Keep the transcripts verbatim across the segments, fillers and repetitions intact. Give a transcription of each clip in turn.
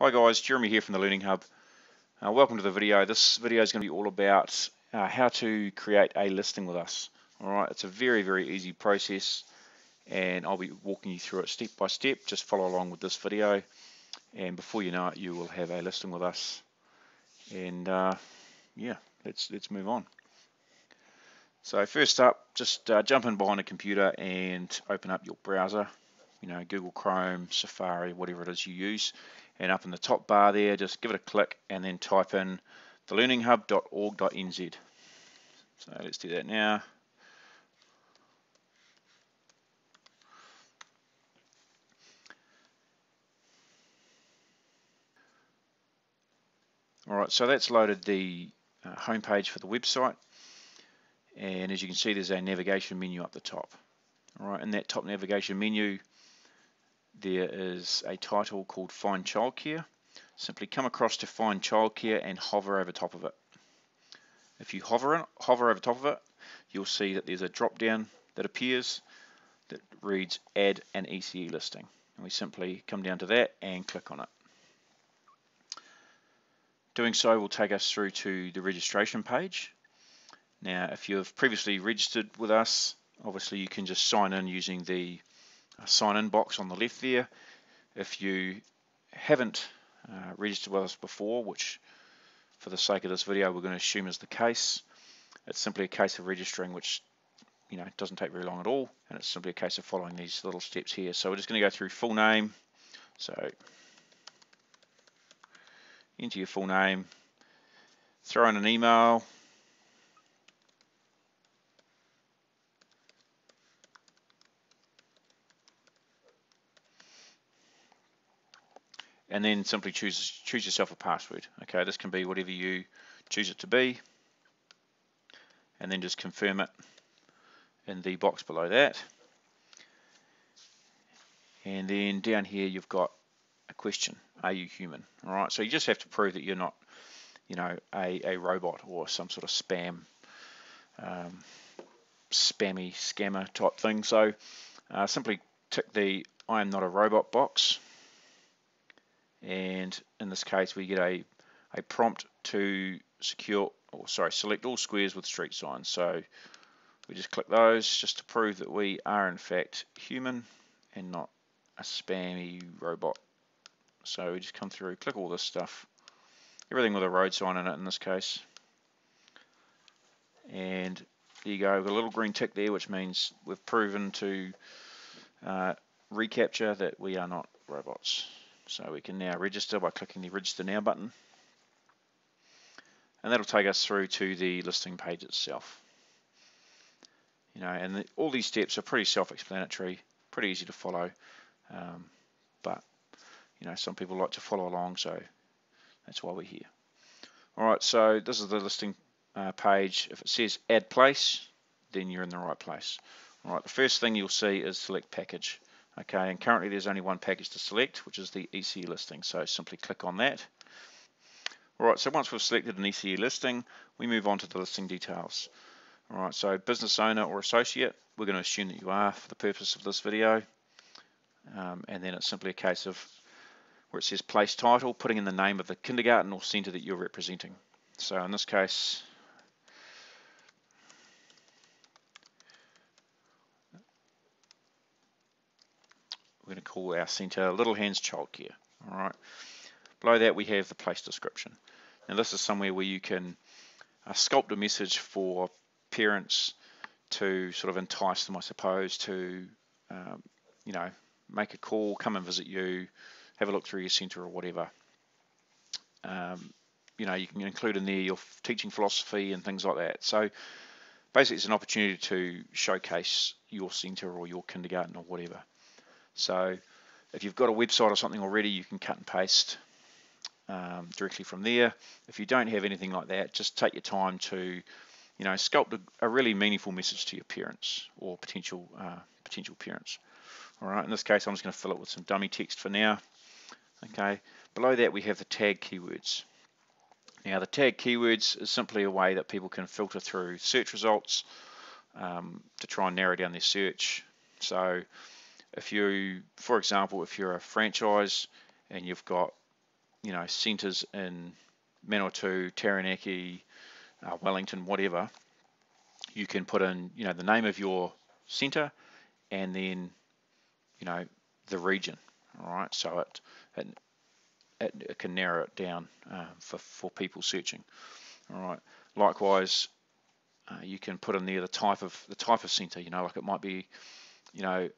Hi guys, Jeremy here from The Learning Hub. Uh, welcome to the video. This video is going to be all about uh, how to create a listing with us. Alright, it's a very, very easy process and I'll be walking you through it step by step. Just follow along with this video and before you know it, you will have a listing with us. And uh, yeah, let's, let's move on. So first up, just uh, jump in behind a computer and open up your browser. You know, Google Chrome, Safari, whatever it is you use. And up in the top bar there, just give it a click and then type in the learning hub dot org dot n z. So let's do that now. Alright, so that's loaded the uh, homepage for the website. And as you can see, there's a navigation menu up the top. Alright, in that top navigation menu, there is a title called Find Childcare. Simply come across to Find Childcare and hover over top of it. If you hover, in, hover over top of it, you'll see that there's a drop down that appears that reads Add an E C E listing. And we simply come down to that and click on it. Doing so will take us through to the registration page. Now, if you have previously registered with us, obviously you can just sign in using the A sign in box on the left there. If you haven't uh, registered with us before, which for the sake of this video we're going to assume is the case, it's simply a case of registering, which you know doesn't take very long at all, and it's simply a case of following these little steps here. So we're just going to go through full name. So enter your full name, throw in an email. And then simply choose choose yourself a password. Okay, this can be whatever you choose it to be, and then just confirm it in the box below that. And then down here you've got a question: are you human? All right, so you just have to prove that you're not, you know, a, a robot or some sort of spam, um, spammy scammer type thing. So uh, simply tick the "I am not a robot" box. And in this case we get a, a prompt to secure or sorry select all squares with street signs. So we just click those just to prove that we are in fact human and not a spammy robot. So we just come through, click all this stuff, everything with a road sign in it in this case. And there you go, we've got a little green tick there, which means we've proven to uh, recapture that we are not robots. So we can now register by clicking the Register Now button. And that'll take us through to the listing page itself. You know, and the, all these steps are pretty self-explanatory, pretty easy to follow. Um, but, you know, some people like to follow along, so that's why we're here. Alright, so this is the listing uh, page. If it says Add Place, then you're in the right place. Alright, the first thing you'll see is Select Package. Okay, and currently there's only one package to select, which is the E C E listing, so simply click on that. Alright, so once we've selected an E C E listing, we move on to the listing details. Alright, so business owner or associate, we're going to assume that you are for the purpose of this video. Um, and then it's simply a case of, where it says place title, putting in the name of the kindergarten or centre that you're representing. So in this case, we're going to call our centre Little Hands Childcare. All right. Below that we have the place description. Now this is somewhere where you can uh, sculpt a message for parents to sort of entice them, I suppose, to um, you know, make a call, come and visit you, have a look through your centre or whatever. Um, you know, you can include in there your teaching philosophy and things like that. So basically it's an opportunity to showcase your centre or your kindergarten or whatever. So if you've got a website or something already, you can cut and paste um, directly from there. If you don't have anything like that, just take your time to, you know, sculpt a, a really meaningful message to your parents or potential uh, potential parents. All right, in this case, I'm just going to fill it with some dummy text for now. Okay, below that we have the tag keywords. Now the tag keywords is simply a way that people can filter through search results um, to try and narrow down their search. So if you, for example, if you're a franchise and you've got you know, centres in Manawatu, Taranaki, uh, Wellington, whatever, you can put in, you know, the name of your centre and then, you know, the region, all right? So it, it, it, it can narrow it down uh, for, for people searching, all right? Likewise, uh, you can put in there the type of the type of centre, you know, like it might be, you know,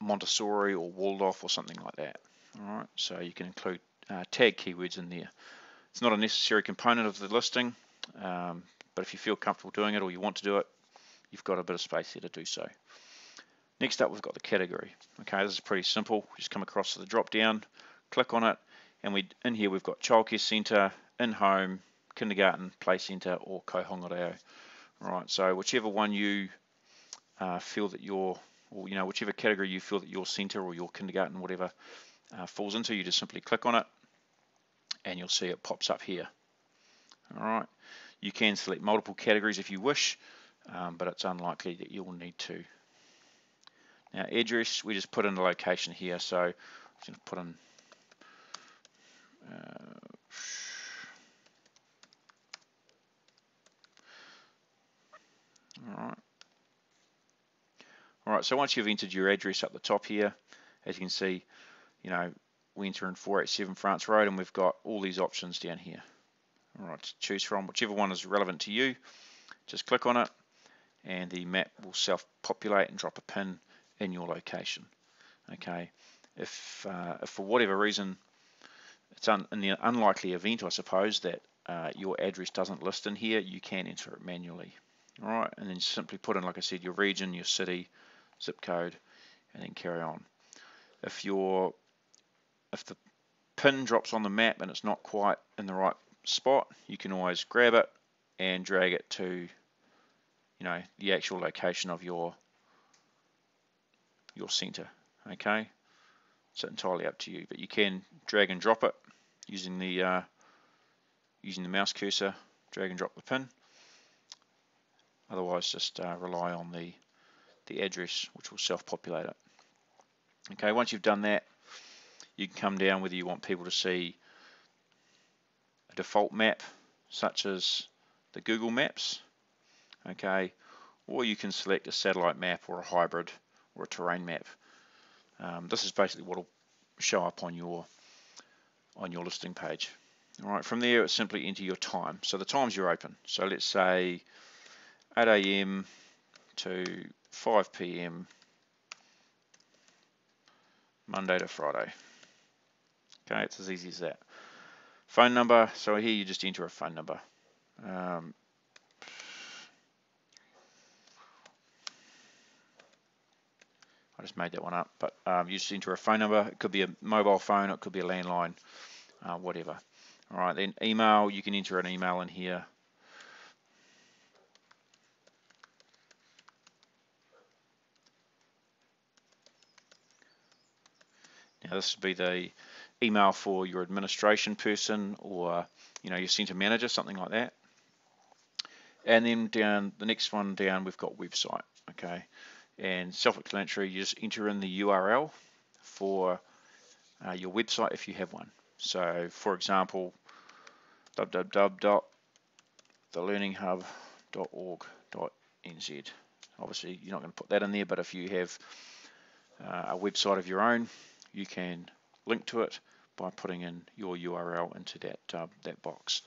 Montessori or Waldorf or something like that, all right? So you can include uh, tag keywords in there. It's not a necessary component of the listing, um, but if you feel comfortable doing it or you want to do it, you've got a bit of space there to do so. Next up, we've got the category. Okay, this is pretty simple. Just come across to the drop down, click on it, and we in here we've got childcare centre, in-home, kindergarten, play centre, or kohongarau. All right, so whichever one you uh, feel that your, or you know, whichever category you feel that your centre or your kindergarten, whatever, uh, falls into, you just simply click on it, and you'll see it pops up here. All right, you can select multiple categories if you wish, um, but it's unlikely that you'll need to. Now, address, we just put in a location here, so I'm just going to put in uh, all right. All right, so once you've entered your address up the top here, as you can see, you know, we enter in four eight seven France Road, and we've got all these options down here. All right, to choose from whichever one is relevant to you, just click on it, and the map will self-populate and drop a pin in your location. Okay, if, uh, if for whatever reason, it's un in the unlikely event, I suppose, that uh, your address doesn't list in here, you can enter it manually. All right, and then simply put in, like I said, your region, your city, zip code, and then carry on. If your if the pin drops on the map and it's not quite in the right spot, you can always grab it and drag it to, you know, the actual location of your your centre. Okay, it's entirely up to you, but you can drag and drop it using the uh, using the mouse cursor. Drag and drop the pin. Otherwise, just uh, rely on the the address, which will self-populate it. Okay, once you've done that, you can come down whether you want people to see a default map, such as the Google Maps, okay, or you can select a satellite map or a hybrid or a terrain map. Um, this is basically what will show up on your on your listing page. All right, from there, simply enter your time. So the times you're open. So let's say eight A M to five P M Monday to Friday. Okay, it's as easy as that. Phone number, so here you just enter a phone number. Um, I just made that one up, but um, you just enter a phone number. It could be a mobile phone, it could be a landline, uh, whatever. All right, then email, you can enter an email in here. Now, this would be the email for your administration person or, you know, your centre manager, something like that. And then down, the next one down, we've got website, okay? And self-explanatory, you just enter in the U R L for uh, your website if you have one. So, for example, w w w dot the learning hub dot org dot n z. Obviously, you're not going to put that in there, but if you have uh, a website of your own, you can link to it by putting in your U R L into that, uh, that box.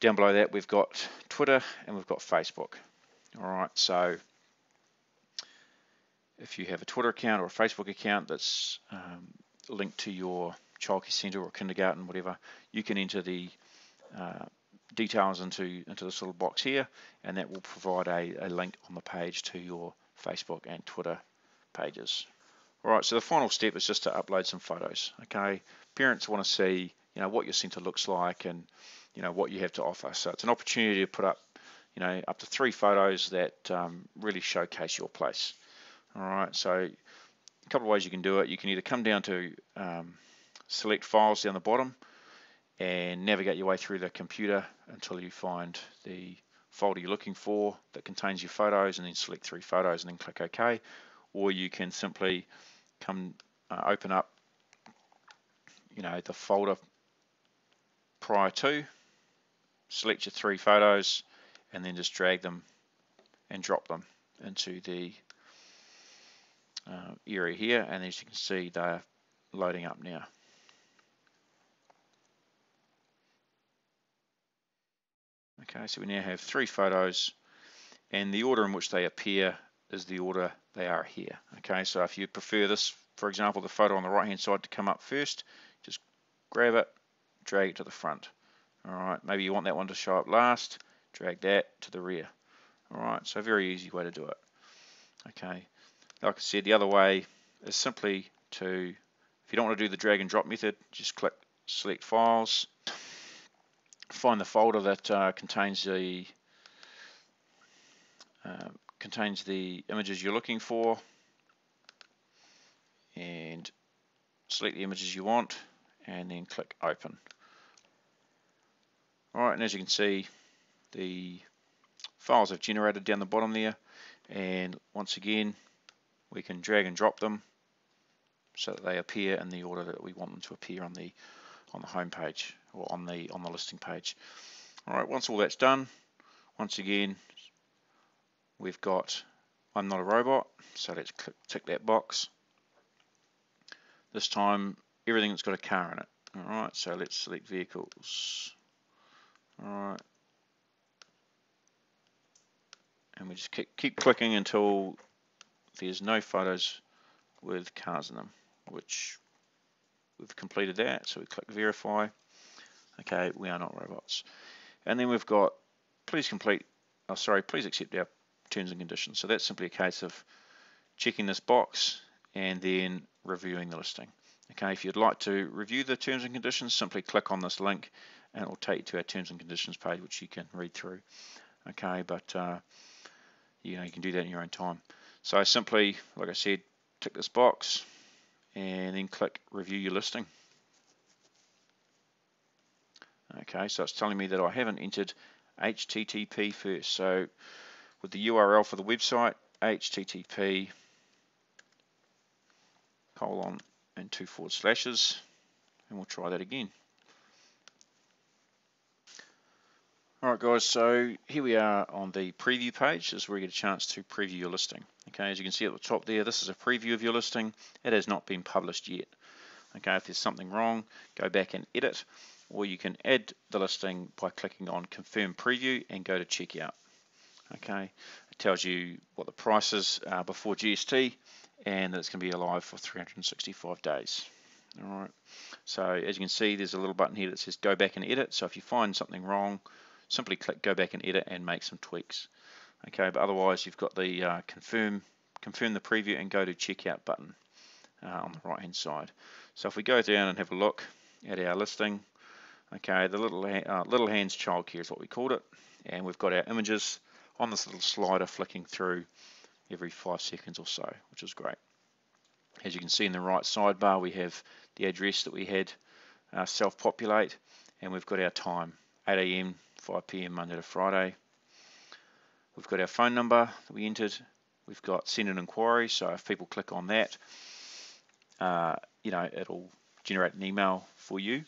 Down below that, we've got Twitter and we've got Facebook. All right, so if you have a Twitter account or a Facebook account that's um, linked to your childcare centre or kindergarten, whatever, you can enter the uh, details into, into this little box here, and that will provide a, a link on the page to your Facebook and Twitter pages. All right, so the final step is just to upload some photos, okay? Parents want to see, you know, what your centre looks like and, you know, what you have to offer. So it's an opportunity to put up, you know, up to three photos that um, really showcase your place. All right, so a couple of ways you can do it. You can either come down to um, select files down the bottom and navigate your way through the computer until you find the folder you're looking for that contains your photos, and then select three photos and then click OK. Or you can simply come uh, open up, you know, the folder prior to, select your three photos, and then just drag them and drop them into the uh, area here, and as you can see, they're loading up now. Okay, so we now have three photos, and the order in which they appear is the order they are here. Okay, so if you prefer this, for example, the photo on the right hand side to come up first, just grab it, drag it to the front. All right, maybe you want that one to show up last, drag that to the rear. All right, so very easy way to do it. Okay, like I said, the other way is simply to, if you don't want to do the drag and drop method, just click select files, find the folder that uh, contains the uh, contains the images you're looking for, and select the images you want, and then click open. All right, and as you can see, the files I've generated down the bottom there, and once again, we can drag and drop them so that they appear in the order that we want them to appear on the on the home page, or on the on the listing page. All right, once all that's done, once again, we've got I'm not a robot, so let's click, tick that box. This time, everything that's got a car in it. All right, so let's select vehicles. All right, and we just keep, keep clicking until there's no photos with cars in them, which we've completed that, so we click verify. Okay, we are not robots. And then we've got please complete, oh sorry, please accept our terms and conditions. So that's simply a case of checking this box and then reviewing the listing. Okay, if you'd like to review the terms and conditions, simply click on this link and it will take you to our terms and conditions page, which you can read through. Okay, but uh, you know, you can do that in your own time. So simply, like I said, tick this box and then click review your listing. Okay, so it's telling me that I haven't entered H T T P first. So with the U R L for the website, H T T P colon and two forward slashes, and we'll try that again. All right, guys, so here we are on the preview page. This is where you get a chance to preview your listing. Okay, as you can see at the top there, this is a preview of your listing. It has not been published yet. Okay, if there's something wrong, go back and edit, or you can add the listing by clicking on confirm preview and go to checkout. Okay, it tells you what the price is uh, before G S T, and that it's going to be alive for three hundred sixty-five days. All right, so as you can see, there's a little button here that says go back and edit. So if you find something wrong, simply click go back and edit and make some tweaks. Okay, but otherwise you've got the uh, confirm confirm the preview and go to checkout button uh, on the right hand side. So if we go down and have a look at our listing, okay, the little uh, Little Hands Childcare is what we called it, and we've got our images on this little slider flicking through every five seconds or so, which is great. As you can see in the right sidebar, we have the address that we had uh, self-populate, and we've got our time, eight A M, five P M, Monday to Friday. We've got our phone number that we entered. We've got send an inquiry, so if people click on that, uh, you know, it'll generate an email for you.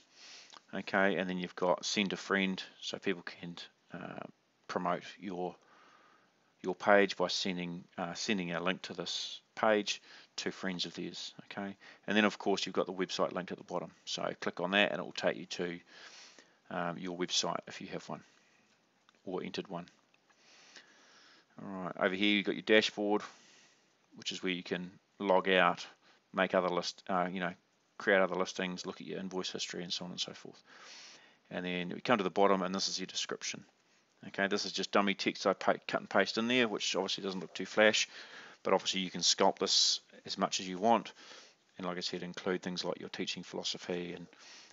Okay, and then you've got send a friend, so people can uh, promote your your page by sending uh, sending a link to this page to friends of theirs. Okay, and then of course you've got the website linked at the bottom, so click on that and it will take you to um, your website if you have one or entered one. All right, over here you've got your dashboard, which is where you can log out, make other list, uh, you know, create other listings, look at your invoice history, and so on and so forth. And then we come to the bottom, and this is your description. Okay, this is just dummy text I cut and paste in there, which obviously doesn't look too flash, but obviously you can sculpt this as much as you want, and like I said, include things like your teaching philosophy and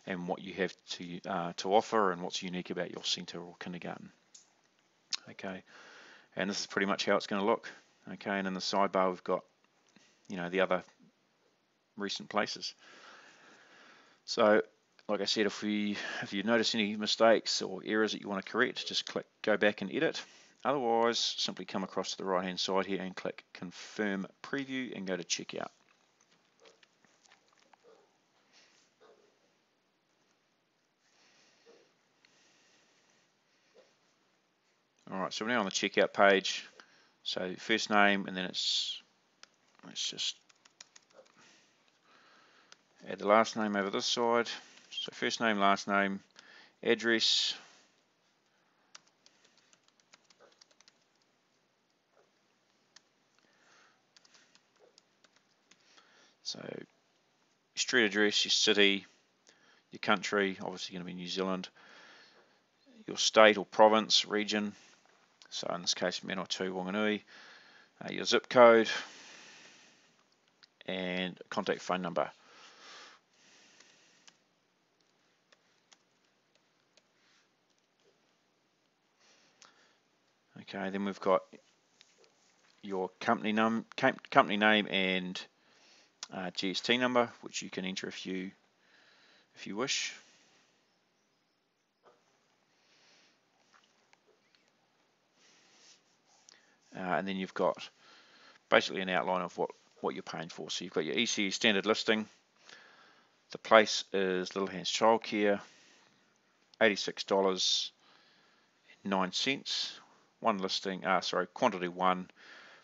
and what you have to uh, to offer and what's unique about your centre or kindergarten. Okay, and this is pretty much how it's going to look. Okay, and in the sidebar we've got, you know, the other recent places. So like I said, if we if you notice any mistakes or errors that you want to correct, just click go back and edit. Otherwise, simply come across to the right hand side here and click confirm preview and go to checkout. Right, so we're now on the checkout page. So first name, and then it's, let's just add the last name over this side. So first name, last name, address, so your street address, your city, your country, obviously going to be New Zealand, your state or province, region, so in this case Manawatu-Wanganui, uh, your zip code, and contact phone number. Okay, then we've got your company num company name and uh, G S T number, which you can enter if you if you wish. Uh, and then you've got basically an outline of what what you're paying for. So you've got your E C E standard listing. The place is Little Hands Childcare, eighty-six dollars and nine cents. One listing, ah, sorry, quantity one,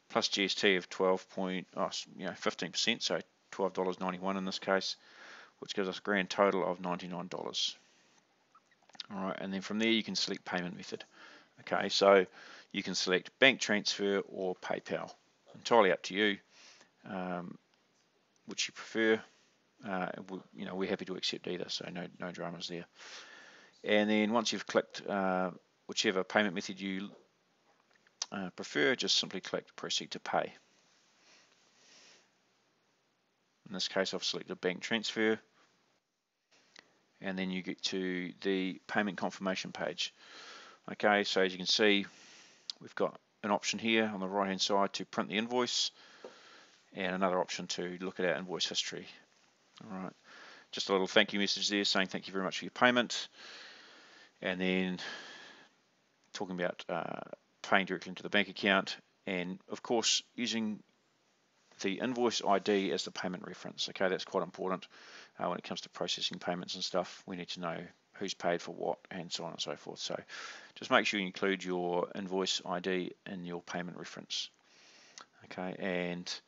plus G S T of twelve point, oh, you know, fifteen percent, so twelve dollars ninety-one in this case, which gives us a grand total of ninety-nine dollars. All right, and then from there you can select payment method. Okay, so you can select bank transfer or PayPal, entirely up to you, um, which you prefer. Uh, we, you know, we're happy to accept either, so no no dramas there. And then once you've clicked uh, whichever payment method you Uh, prefer, just simply click proceed to pay. In this case I've selected bank transfer, and then you get to the payment confirmation page. Okay, so as you can see, we've got an option here on the right hand side to print the invoice, and another option to look at our invoice history. All right, just a little thank you message there saying thank you very much for your payment, and then talking about uh, paying directly into the bank account, and of course using the invoice I D as the payment reference. Okay, that's quite important uh, when it comes to processing payments and stuff. We need to know who's paid for what and so on and so forth. So just make sure you include your invoice I D in your payment reference. Okay, and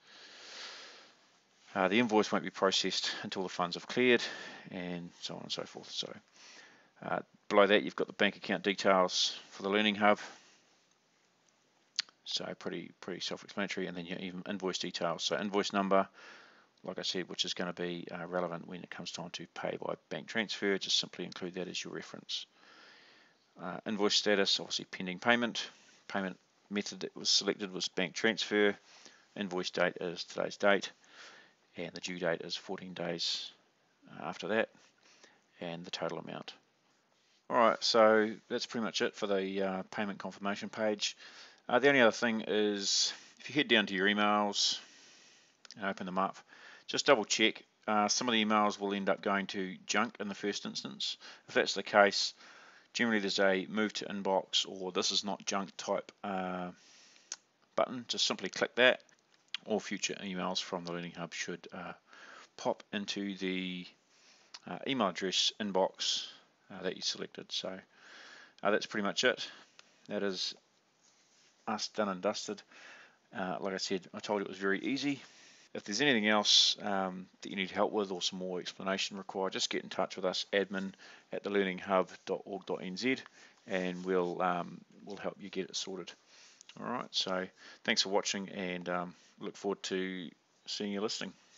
uh, the invoice won't be processed until the funds have cleared and so on and so forth. So uh, below that you've got the bank account details for the Learning Hub. So pretty pretty self-explanatory, and then your even invoice details. So invoice number, like I said, which is going to be uh, relevant when it comes time to pay by bank transfer. Just simply include that as your reference. Uh, invoice status, obviously pending payment. Payment method that was selected was bank transfer. Invoice date is today's date, and the due date is fourteen days after that, and the total amount. All right, so that's pretty much it for the uh, payment confirmation page. Uh, the only other thing is, if you head down to your emails and open them up, just double check. Uh, some of the emails will end up going to junk in the first instance. If that's the case, generally there's a move to inbox or this is not junk type uh, button. Just simply click that. All future emails from the Learning Hub should uh, pop into the uh, email address inbox uh, that you selected. So uh, that's pretty much it. That is us done and dusted. Uh, like I said, I told you it was very easy. If there's anything else um, that you need help with or some more explanation required, just get in touch with us, admin at the learning hub dot org dot n z, and we'll um, we'll help you get it sorted. All right, so thanks for watching, and um, look forward to seeing you listening.